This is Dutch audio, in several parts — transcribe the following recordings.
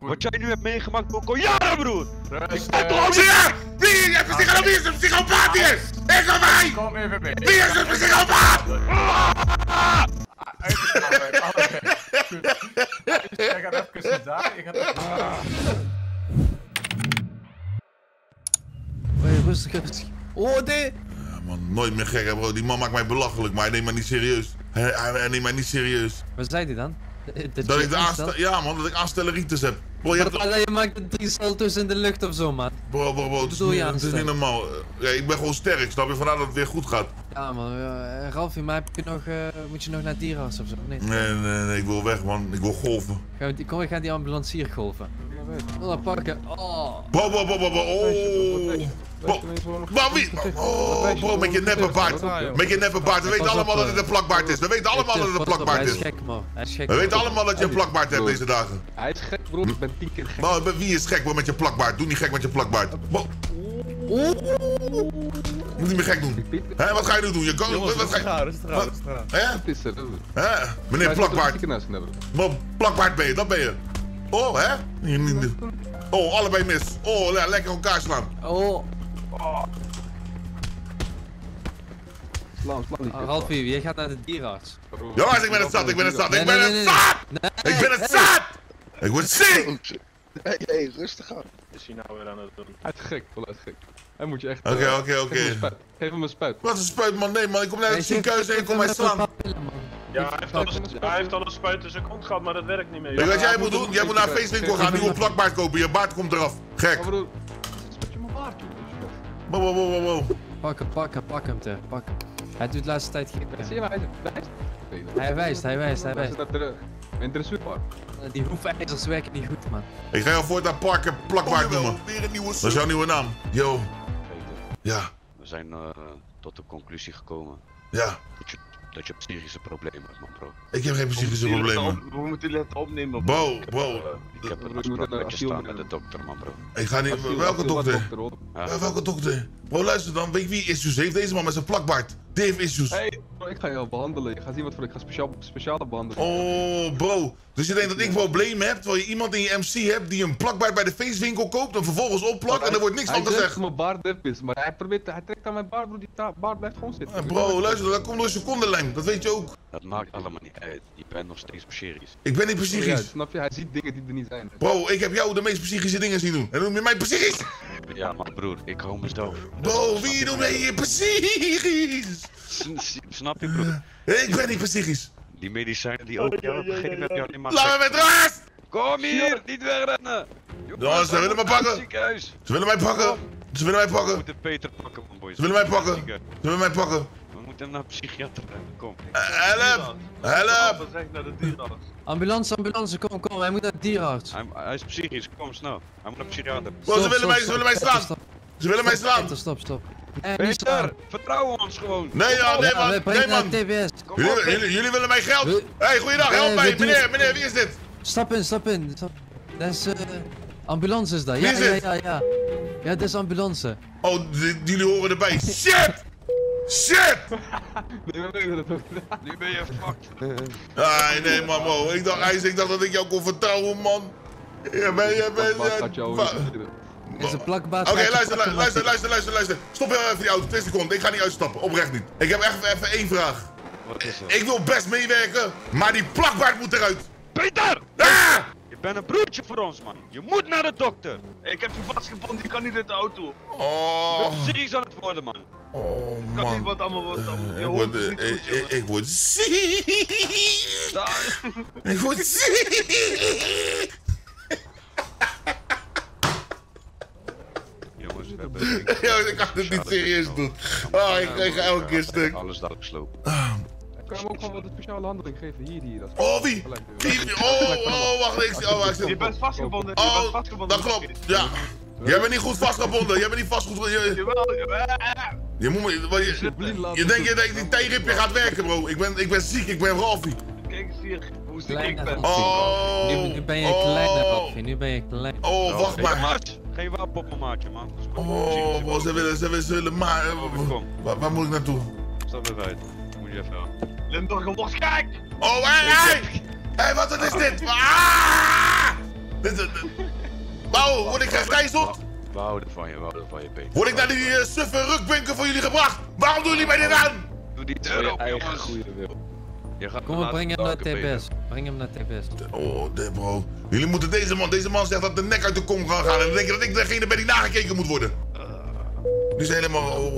Wat jij nu hebt meegemaakt, Boko, jaren broer! Ik sta toch ook hier! Wie is een psychopaat hier? Ik of wij! Kom even mee! Wie is een psychopaat? Jij gaat even kussen daar, ik ga even... Hey, rustig even. Oh, nee! Man, nooit meer gek, bro. Die man maakt mij belachelijk, maar hij neemt mij niet serieus. Hij neemt mij niet serieus. Wat zei hij dan? Dat ik de ja, man, dat ik aanstelleritis heb. Bro, je, hebt... je maakt een driesteltus in de lucht of zo, man. Bro, het is niet normaal. Ja, ik ben gewoon sterk, snap je? Vandaar dat het weer goed gaat. Ja, man. Ralfie, maar heb je nog, moet je nog naar het dierenarts of zo? Nee, ik wil weg, man. Ik wil golven. Kom, ik ga die ambulancier golven. Oh, dat pakken. Oh. Bro. Oh. Bro, met je neppe baard. Met je neppe baard. We weten allemaal dat het een plakbaard is. We weten allemaal dat het een plakbaard is. We weten allemaal dat je een plakbaard hebt deze dagen. Hij is gek, bro. Ik ben 10 keer gek. Nou, wie is gek, bro, met je plakbaard? Doe niet gek met je plakbaard. Moet niet meer gek doen. Hé, wat ga je nu doen? Rustig aan. Hé? Meneer Plakbaard. Plakbaard ben je, dat ben je. Oh, hè? Oh, allebei mis. Oh, lekker elkaar slaan. Oh. Slaan. Ralfie, jij gaat naar de dierenarts. Jongens, ik ben het zat. Ik ben het zat! Ik word ziek! Hey, rustig aan. Is hij nou weer aan het doen? Hij is gek, voluit gek. Hij moet je echt... Oké. Geef hem een spuit. Wat een spuit, man. Nee, man. Ik kom naar het ziekenhuis en ik kom mij slaan. Ja, hij heeft al een spuit in zijn kont gehad, maar dat werkt niet meer. Weet je wat jij moet doen? Jij moet naar een feestwinkel gaan, nieuwe plakbaard kopen. Je baard komt eraf. Gek. Spuit je mijn baard toe. Wow. Pak hem. Hij doet de laatste tijd gek. Zie je maar, hij wijst. Hij wijst. Een dressuurpark. Die hoefijzers werken niet goed, man. Ik ga jou voortaan Parker Plakbaard noemen. Dat is jouw nieuwe naam. Yo. Peter. Ja. We zijn tot de conclusie gekomen. Ja. Dat je psychische problemen hebt, man, bro. Ik heb geen psychische problemen. We moeten jullie het opnemen, bro. Ik heb een afspraakje staan met de dokter, man, bro. Ik ga niet... Welke dokter? Welke dokter? Bro, luister dan. Weet je wie issues heeft? Deze man met zijn plakbaard. Die heeft issues. Hey, bro, ik ga jou behandelen. Je gaat zien wat voor... Ik ga speciale behandelen. Oh, bro. Dus je denkt dat ik problemen heb, terwijl je iemand in je MC hebt die een plakbaard bij de feestwinkel koopt en vervolgens opplakt en er wordt niks van gezegd. Hij denkt dat mijn baard dip is, maar hij trekt aan mijn baard, bro. Die baard blijft gewoon zitten. Bro, luister, dat komt door een secondenlijm. Dat weet je ook. Dat maakt allemaal niet uit. Je bent nog steeds psychisch. Ik ben niet psychisch. Ja, snap je? Hij ziet dingen die er niet zijn. Bro, ik heb jou de meest psychische dingen zien doen. En noem je mij psychisch? Ja, maar broer, ik hou mezelf. Bro, wie noemt mij hier psychisch? Snap je, broer? Ik ben niet psychisch. Die medicijnen die ook jou hebben gegeven, heb je alleen maar... Laat me met rust! Kom hier, niet wegrennen! Jongens, ze willen me pakken! Ze willen mij pakken! We moeten Peter pakken, man, boys. Ze willen mij pakken! We moeten hem naar psychiater brengen, kom. Help! Hij naar de dierenarts. Ambulance, kom, hij moet naar de dierenarts. Hij is psychisch, kom snel. Hij moet naar de psychiater. Bro, ze willen mij slaan! Stop. Peter, vertrouw ons gewoon. Nee man. Jullie willen mijn geld. Hé, goeiedag, help mij. Meneer, wie is dit? Stap in. Dat is ambulance is dat. Ja. Ja, dat is ambulance. Oh, jullie horen erbij. Shit! Nu ben je fucked. Nee man, bro. Ik dacht, ICE, dat ik jou kon vertrouwen, man. Ja, Oké, luister. Stop heel even die auto, 2 seconden. Ik ga niet uitstappen, oprecht niet. Ik heb echt even 1 vraag. Wat is dat? Ik wil best meewerken, maar die plakbaard moet eruit. Peter! Ah! Je bent een broertje voor ons, man. Je moet naar de dokter. Ik heb je vastgebonden, ik kan niet uit de auto. Oh. Ik ben ziek aan het worden, man. Oh, man. Ik kan niet wat allemaal worden. Ik word ziek. Jongens, ik kan het niet serieus doen. Oh, ik krijg elke keer stuk. Alles dadelijk slopen. Ik kan hem ook gewoon wat een speciale handeling geven. Hier. Oh, wie? Wacht. Je bent vastgebonden. Oh, dat klopt. Ja. Jij bent niet goed vastgebonden. Je moet me... Je denkt dat die tijripje gaat werken, bro. Ik ben ziek. Ik ben Ralfie. Kijk eens hier. Hoe ziek ik ben. Oh. Nu ben je kleiner, Ralfie. Oh, wacht maar. Geen wapen op mijn maatje, man. Oh, bro, ze willen maar... Waar moet ik naartoe? Stap even uit. Moet je even aan. Limburger wordt gek! Oh, hé! Hé, wat is dit? Wauw, word ik gegijzeld? We houden van je, Peter. Word ik naar die suffe rukbunker voor jullie gebracht? Waarom doen jullie mij dit aan? Doe die deur op, jongens. Kom op, breng hem naar TBS. Breng hem naar TBS. Oh, bro. Jullie moeten deze man. Deze man zegt dat de nek uit de kom kan gaan. En dan denk je dat ik degene ben die nagekeken moet worden. Nu zijn helemaal.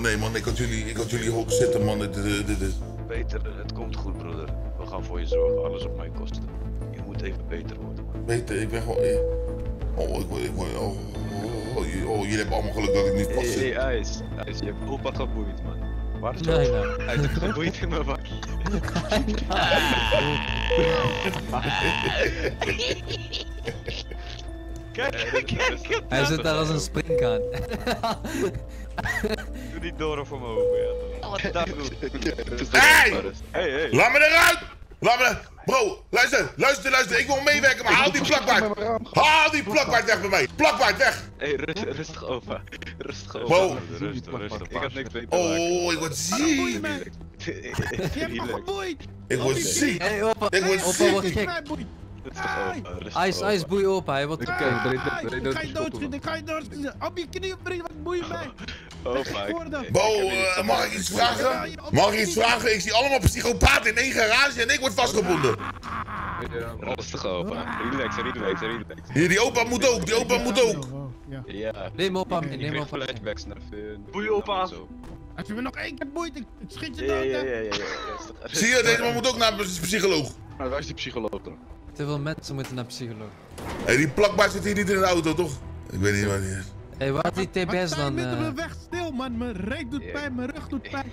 Nee, man, ik had jullie hoog zitten, man. Peter, het komt goed, broeder. We gaan voor je zorgen, alles op mij kosten. Je moet even beter worden, man. Peter, ik ben gewoon. Jullie hebben allemaal geluk dat ik niet vast zit. Hey, ICE, je hebt opa geboeid, man. Waar is hij? Hij is geboeid in mijn bak. Kijk. Hij zit daar als een springkaan. Doe niet door of omhoog, ja. Wat daar doet. Hey! Laat me eruit! Bro, luister, ik wil meewerken, maar haal die plakbaard! Weg bij mij! Plakbaard weg! Hé, rustig opa. Bro! Rustig. Ik had niks mee te maken. Oh, ik word ziek! Je hebt me geboeid! Ik word ziek! Hé opa, wordt gek! ICE, boei opa, hij wordt gek. Ik ga je doodschieten, Op je knieën brengen, wat boei mij! Bo, mag ik iets vragen? Ik zie allemaal psychopaten in één garage en ik word vastgebonden. Rustig opa. Relax. Die opa moet ook, Ja. Neem opa. Flashbacks naar Fun. Boei opa. Als je me nog één keer boeit, ik schiet je dood. Ja. Zie je, deze man moet ook naar een psycholoog. Maar waar is die psycholoog dan? Te veel mensen moeten naar psycholoog. Hé, die plakbaar zit hier niet in de auto, toch? Ik weet niet waar die is. Hé, hey, waar is die TBS dan? Ik sta midden op de weg stil, man. Mijn reet doet pijn, mijn rug doet pijn.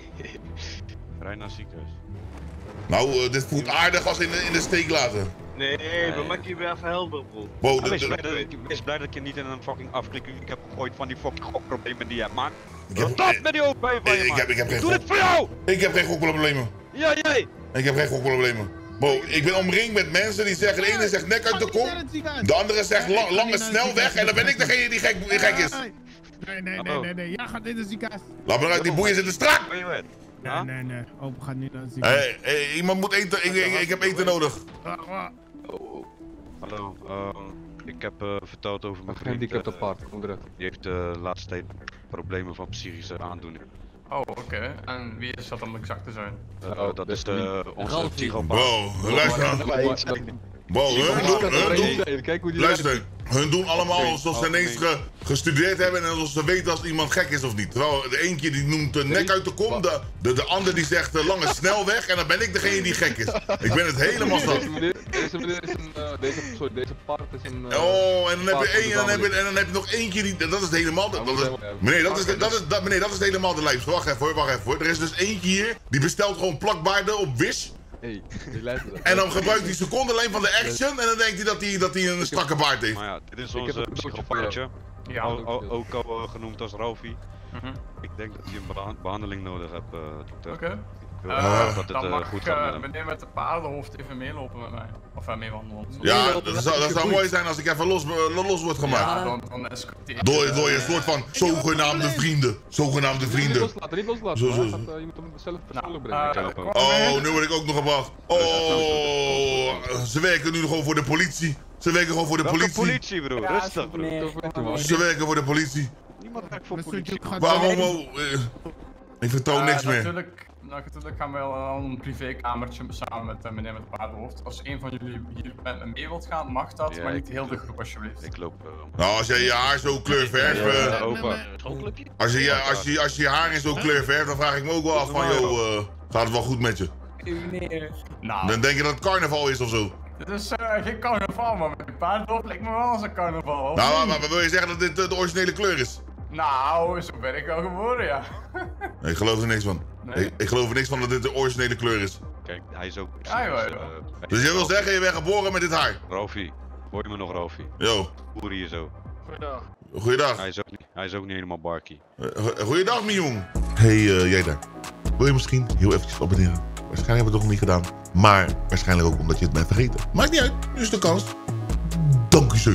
Rij naar ziekenhuis. Nou, dit voelt aardig als in de steek laten. Nee, we maken je weer even helder, bro. Wees blij dat je niet in een fucking afklikken. Ik heb ooit van die fucking gokproblemen die je hebt, man. Stop met die hoofdpijn van je, man. Doe dit voor jou! Ik heb geen gokproblemen. Ja, jij! Ik heb geen gokproblemen. Bro, ik ben omringd met mensen die zeggen, de ene zegt nek uit de kom, de andere zegt lange snelweg en dan ben ik degene die gek is. Nee, jij gaat in de ziekenhuis. Laat me eruit, die boeien zitten strak! Nee, opa gaat niet naar het ziekenhuis. Hé, iemand moet eten, ik heb eten nodig. Hallo, ik heb verteld over mijn vriend. Die heeft de laatste tijd problemen van psychische aandoening. Oh, oké. En wie is dat om exact te zijn? Dat is onze psychopaat. Wow, luister. Luister, hun doen allemaal alsof ze ineens gestudeerd hebben en alsof ze weten als iemand gek is of niet. Terwijl de eentje die noemt de nek uit de kom, de ander die zegt lange snelweg en dan ben ik degene die gek is. Ik ben het helemaal zat. Deze meneer is een, deze part is een... Oh, en dan heb je nog eentje die, dat is helemaal de... Meneer, dat is helemaal de lijst. Wacht even hoor. Er is dus eentje hier, die bestelt gewoon plakbaarden op Wish. Hey, en dan gebruikt hij secondenlijn van de action en dan denkt hij dat hij een strakke baard heeft. Maar ja, dit is onze psychopaatje, ook al genoemd als Ralfie. Ik denk dat hij een behandeling nodig hebt, dokter. Oké. Dan mag meneer met de paardenhoofd even meelopen met mij. Of hij mee wandelen. Ja, dat zou mooi zijn als ik even los word gemaakt. Door je soort van zogenaamde vrienden. Niet loslaten. Je moet hem zelf persoonlijk brengen. Oh, nu word ik ook nog gebracht. Oh, ze werken nu gewoon voor de politie. Politie, bro. Rustig, bro. Ze werken voor de politie. Niemand werkt voor politie. Waarom? Ik vertrouw niks meer. Natuurlijk gaan we wel een privékamertje samen met meneer met het paardenhoofd. Als een van jullie hier met me mee wilt gaan, mag dat, maar niet heel de groep alsjeblieft. Ik loop... Nou, als jij je haar zo kleurverft... Als je haar in zo'n kleur verft, dan vraag ik me ook wel af van, joh, gaat het wel goed met je? Dan denk je dat het carnaval is ofzo. Dit is geen carnaval, maar met het paardenhoofd lijkt me wel als een carnaval. Nou, maar wil je zeggen dat dit de originele kleur is? Nou, zo ben ik wel geboren, ja. Ik geloof er niks van. Nee? Ik geloof er niks van dat dit de originele kleur is. Kijk, hij is ook... dus jij wil zeggen, je bent geboren met dit haar? Ralfie, hoor je me nog, Ralfie? Yo. Boer hier zo. Goeiedag. Hij is ook niet helemaal barkie. Goeiedag, miljoen. Hé, jij daar. Wil je misschien heel eventjes abonneren? Waarschijnlijk hebben we het nog niet gedaan. Maar waarschijnlijk ook omdat je het bent vergeten. Maakt niet uit, nu is de kans. Dank u zo.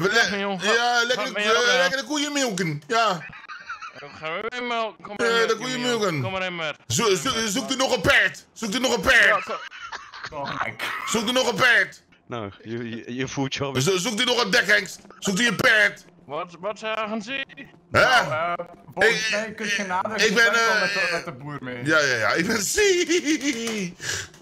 Ja, lekker de koeien milken. Ja. Gaan we weer melken? Kom maar in, de koeien milken. Kom maar in, Mert. Zoek er nog een paard. Zoek er nog een paard. Nou, je voelt je al... Zoekt hij nog een dekhengst? Zoekt hij een paard? Wat gaan ze? Hè? Volgens mij kun je nader met de boer mee. Ja, ik ben Zee!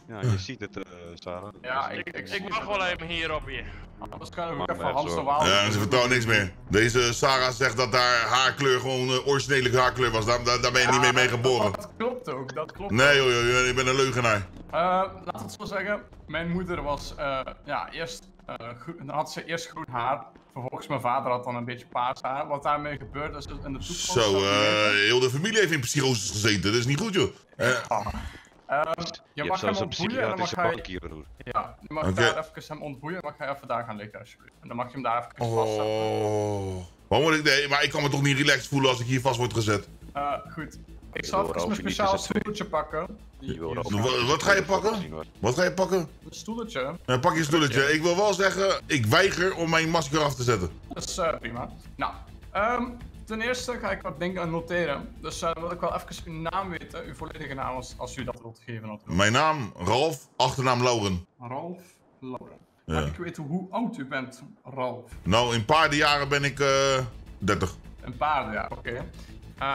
Ja, je ziet het, Sarah. Ja, ik mag wel even hierop hier. Anders kunnen we even Hans de Waal. Ja, ze vertrouwen niks meer. Deze Sarah zegt dat haar kleur gewoon originele haarkleur was. Daar ben je niet mee geboren. Dat klopt ook, dat klopt. Nee joh, ik ben een leugenaar. Laat het zo zeggen. Mijn moeder was, had ze eerst groen haar. Vervolgens mijn vader had dan een beetje paars haar. Wat daarmee gebeurt is in de toekomst... Zo, heel de familie heeft in psychose gezeten. Dat is niet goed, joh. Je mag hem ontboeien en dan mag hij... Ja, je mag daar even hem ontboeien en dan mag hij even daar gaan liggen, alsjeblieft. En dan mag je hem daar even vastzetten. Oh. Nee, maar ik kan me toch niet relaxed voelen als ik hier vast word gezet? Goed. Ik zal even een speciaal stoeltje pakken. Wat ga je pakken? Wat ga je pakken? Een stoeltje. Pak je stoeltje. Ik wil wel zeggen, ik weiger om mijn masker af te zetten. Dat is prima. Nou, ten eerste ga ik wat dingen noteren. Dus wil ik wel even uw naam weten, uw volledige naam, als u dat wilt geven natuurlijk. Mijn naam, Ralf, achternaam Lauren. Ralf Lauren. Ja. Mag ik weten hoe oud u bent, Ralf? Nou, in paardenjaren ben ik 30. Een paardenjaar, oké.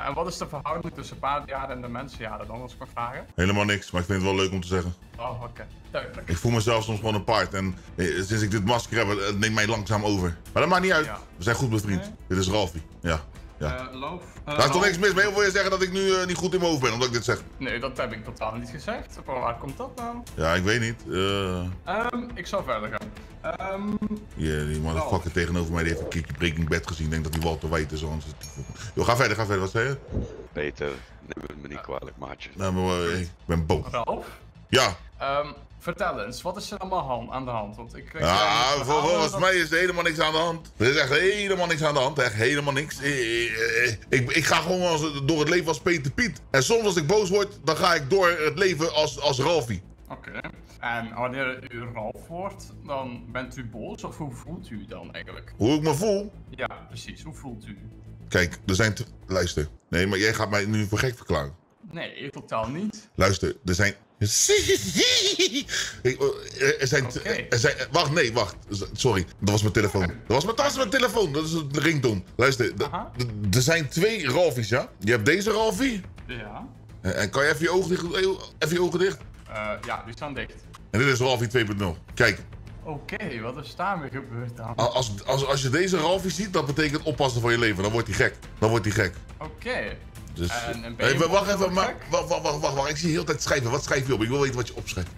En wat is de verhouding tussen paardenjaren en de mensenjaren dan, als ik mag vragen? Helemaal niks, maar ik vind het wel leuk om te zeggen. Oh, oké. Duidelijk. Ik voel mezelf soms gewoon een paard en sinds ik dit masker heb, het neemt mij langzaam over. Maar dat maakt niet uit, ja. We zijn goed bevriend. Nee. Dit is Ralfie, ja. Daar is toch niks mis mee? Of wil je zeggen dat ik nu niet goed in mijn hoofd ben, omdat ik dit zeg? Nee, dat heb ik totaal niet gezegd. Van waar komt dat dan? Ja, ik weet niet. Ik zal verder gaan. Die motherfucker tegenover mij die heeft een keertje Breaking Bad gezien. Ik denk dat die Walter White is. Yo, ga verder, wat zei je? Peter, neem me niet kwalijk, maatje. Nee, maar ik ben boos. Ralf? Ja? Vertel eens, wat is er allemaal aan de hand? Want ik kreeg volgens mij is er helemaal niks aan de hand. Er is echt helemaal niks aan de hand, echt helemaal niks. Ik ga gewoon door het leven als Peter Piet. En soms als ik boos word, dan ga ik door het leven als Ralfie. Oké. En wanneer u Ralf wordt, dan bent u boos? Of hoe voelt u dan eigenlijk? Hoe ik me voel? Ja, precies. Hoe voelt u? Kijk, er zijn... Luister. Nee, maar jij gaat mij nu voor gek verklaren. Nee, totaal niet. Luister, er zijn... Wacht. Sorry, dat was mijn telefoon. Dat is een ringtone. Luister, er zijn twee Ralfies, ja? Je hebt deze Ralfie. Ja. En kan je even je ogen dicht? Ja, die staan dicht. En dit is Ralfie 2.0. Kijk. Oké, wat is daarmee gebeurd dan? Als je deze Ralfie ziet, dat betekent oppassen van je leven. Dan wordt hij gek. Oké. Dus... Wacht, ik zie de hele tijd schrijven. Wat schrijf je op? Ik wil weten wat je opschrijft.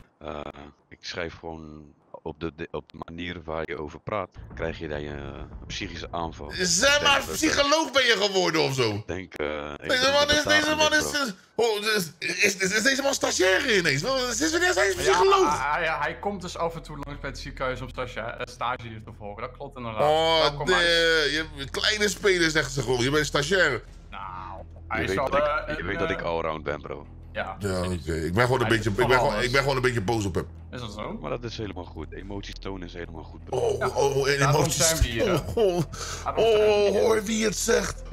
Ik schrijf gewoon op de manier waar je over praat. Krijg je daar een psychische aanval. Zeg maar, psycholoog ben je geworden of zo? Ik denk... Is deze man stagiair ineens? Sinds wanneer zijn ze psycholoog? Ja, hij komt dus af en toe langs bij het ziekenhuis om stage hier te volgen. Dat klopt inderdaad. Oh, kleine speler zegt ze gewoon. Je bent stagiair. Nou... Je weet dat ik allround ben, bro. Ja, oké. Ik ben gewoon een beetje boos op hem. Is dat zo? Maar dat is helemaal goed. Emoties tonen is helemaal goed, bro. Emoties. Hoor wie het zegt.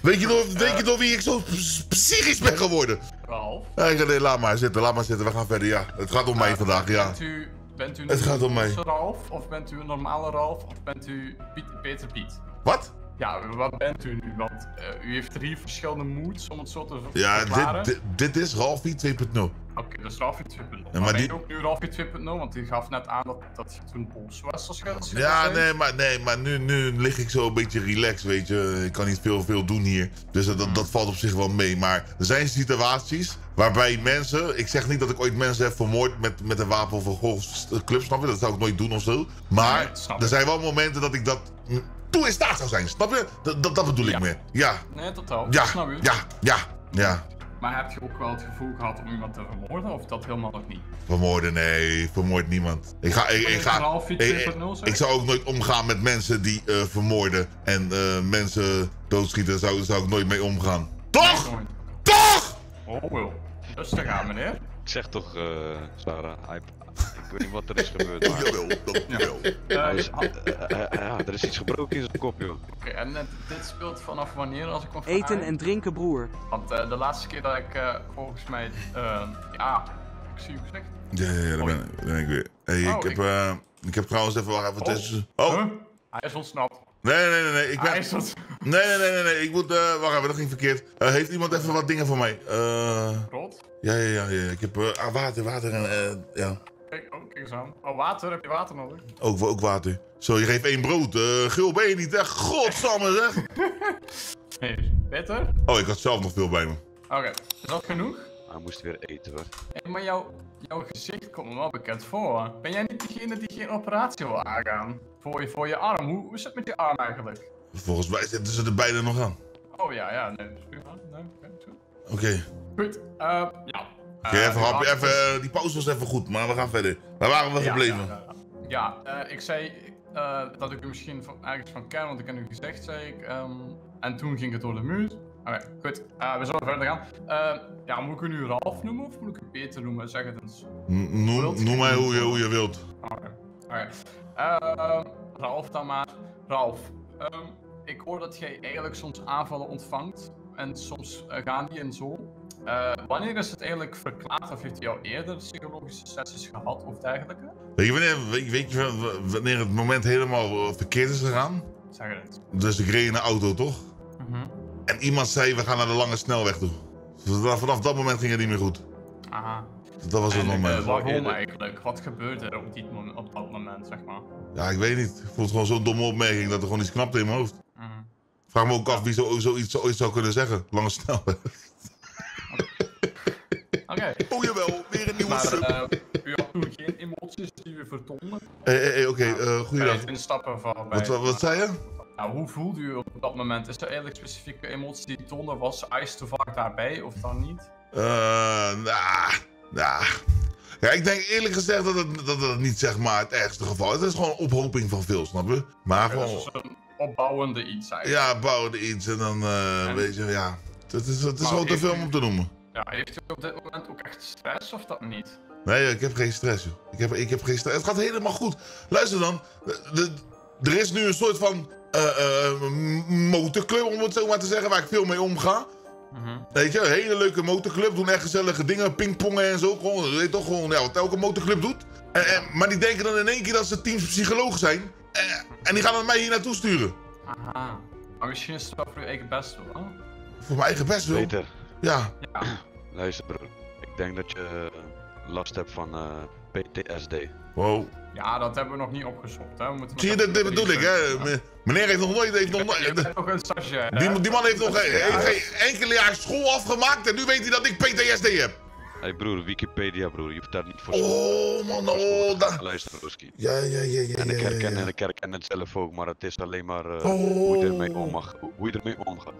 Weet je door wie ik zo psychisch ben geworden? Ralf? Nee, laat maar zitten. We gaan verder, ja. Het gaat om mij vandaag, ja. Bent u een Ralf? Of bent u een normale Ralf? Of bent u Peter Piet? Wat? Ja, wat bent u nu? Want u heeft drie verschillende moods om het zo te verklaren. Dit is Ralfie 2.0. Oké, dat is Ralfie 2.0. Maar ben je ook nu Ralfie 2.0? Want die gaf net aan dat je toen boos was, als je maar nu lig ik zo een beetje relaxed, weet je. Ik kan niet veel doen hier. Dus dat valt op zich wel mee. Maar er zijn situaties waarbij mensen... Ik zeg niet dat ik ooit mensen heb vermoord met een wapen of een golfclub, snap je? Dat zou ik nooit doen of zo. Maar er zijn wel momenten dat ik dat... toe in staat zou zijn, snap je? Dat bedoel ik meer. Ja. Nee, totaal. Ja, snap je? Ja. Maar heb je ook wel het gevoel gehad om iemand te vermoorden, of dat helemaal nog niet? Vermoorden? Nee, vermoord niemand. Ik zou ook nooit omgaan met mensen die vermoorden en mensen doodschieten. Zou ik nooit mee omgaan. Toch? Nee, toch? Oh, wel. Rustig aan, meneer. Ik zeg toch, Sarah, ik weet niet wat er is gebeurd, maar... er is iets gebroken in zijn kop, joh. Oké, en dit speelt vanaf wanneer, als ik kon vragen? Eten en drinken, broer. Want de laatste keer dat ik volgens mij... Ik zie uw gezicht. Ja, daar ben ik weer. Hey, ik heb trouwens even... Wacht, even tussen... Oh! Huh? Hij is ontsnapt. Nee. Ik ben... Nee. Ik moet... wacht even, dat ging verkeerd. Heeft iemand even wat dingen voor mij? Rot? Ja. Ik heb water en... ja. Kijk, oh, kijk eens aan. Oh, water. Heb je water nodig? Ook water. Zo, je geeft 1 brood. Gul ben je niet, hè? Godsamme, zeg! Hey, Peter? Oh, ik had zelf nog veel bij me. Oké, is dat genoeg? Hij moest weer eten, hoor. Hey, maar jouw gezicht komt me wel bekend voor. Ben jij niet degene die geen operatie wil aangaan? Voor je arm? Hoe zit het met je arm eigenlijk? Volgens mij zitten ze er beide nog aan. Oh ja, nee. Oké. Goed, ja. Even, die pauze was even goed, maar we gaan verder. Waar waren we gebleven? Ja, ik zei dat ik u misschien ergens van ken, want ik heb u gezegd, zei ik. En toen ging het door de muur. Oké, goed. We zullen verder gaan. Ja, moet ik u nu Ralf noemen of moet ik u Peter noemen? Zeg het eens. Noem mij hoe je wilt. Oké. Ralf dan maar. Ralf, ik hoor dat jij eigenlijk soms aanvallen ontvangt. En soms gaan die en zo. Wanneer is het eigenlijk verklaard of heeft hij al eerder psychologische sessies gehad of dergelijke? Weet je wanneer het moment helemaal verkeerd is gegaan? Zeg het. Dus ik reed in een auto, toch? En iemand zei, we gaan naar de lange snelweg toe. Vanaf dat moment ging het niet meer goed. Aha. Dat was het moment. Waarom eigenlijk? Wat gebeurde er op dat moment, zeg maar? Ja, ik weet niet. Ik vond het gewoon zo'n domme opmerking dat er gewoon iets knapte in mijn hoofd. Vraag me ook af wie zoiets ooit zou kunnen zeggen. Lange snelweg. Oké. Oh jawel, weer een nieuwe stuk. U had toen geen emoties die we vertonden. Oké, goeiedag. Wat zei je? Nou, hoe voelde u op dat moment? Is er eigenlijk specifieke emotie die toonde? Was ICE te vaak daarbij of dan niet? Nah. Ja, ik denk eerlijk gezegd dat het niet zeg maar het ergste geval is. Het is gewoon een ophoping van veel, snap je? Maar gewoon... Het is een opbouwende iets eigenlijk. Ja, opbouwende iets en dan weet je, ja. Het is gewoon te veel om te noemen. Ja, heeft u op dit moment ook echt stress of dat niet? Nee, ik heb geen stress, joh. Ik heb geen stress. Het gaat helemaal goed. Luister dan, er is nu een soort van... motorclub, om het zo maar te zeggen, waar ik veel mee omga. Weet je, een hele leuke motorclub, doen echt gezellige dingen, pingpongen en zo. Gewoon, weet je toch, gewoon ja, wat elke motorclub doet. Maar die denken dan in één keer dat ze teamspsycholoog zijn. En die gaan dan mij hier naartoe sturen. Aha. Maar misschien is het wel voor je eigen best wel. Voor mijn eigen best wel? Peter. Ja. Luister, bro. Ik denk dat je last hebt van PTSD. Wow. Ja, dat hebben we nog niet opgezocht, hè. Zie je, dat bedoel ik, hè. Meneer heeft nog nooit... Die man heeft nog geen enkele jaar school afgemaakt en nu weet hij dat ik PTSD heb. Hé broer, Wikipedia broer, je hebt daar niet voor... Oh man, oh daar... Luister, Roski. Ja. En ik herken het zelf ook, maar het is alleen maar hoe je ermee omgaat.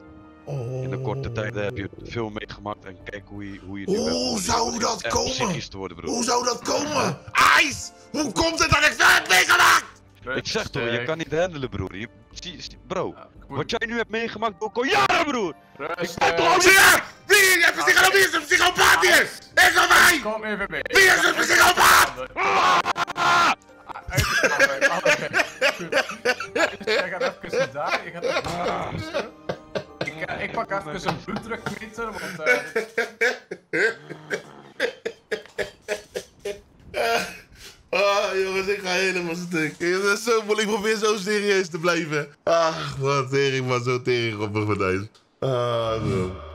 In de korte tijd heb je veel meegemaakt en kijk hoe je nu bent. Hoe zou dat komen? Hoe zou dat komen? ICE! Hoe komt het dat ik zo heb meegemaakt? Ik zeg toch, je kan niet handelen, broer. Bro, wat jij nu hebt meegemaakt door Koyara, broer! Ik ben toch al hier! Wie is een psychopaat hier? Ik of hij! Kom even mee. Wie is een psychopaat? Ik pak even een bloeddrukmeter, want... jongens, ik ga helemaal stuk. Het is zo moeilijk, ik probeer zo serieus te blijven. Ach, wat tering, man, zo tering op mijn gordijn. Ah, bro.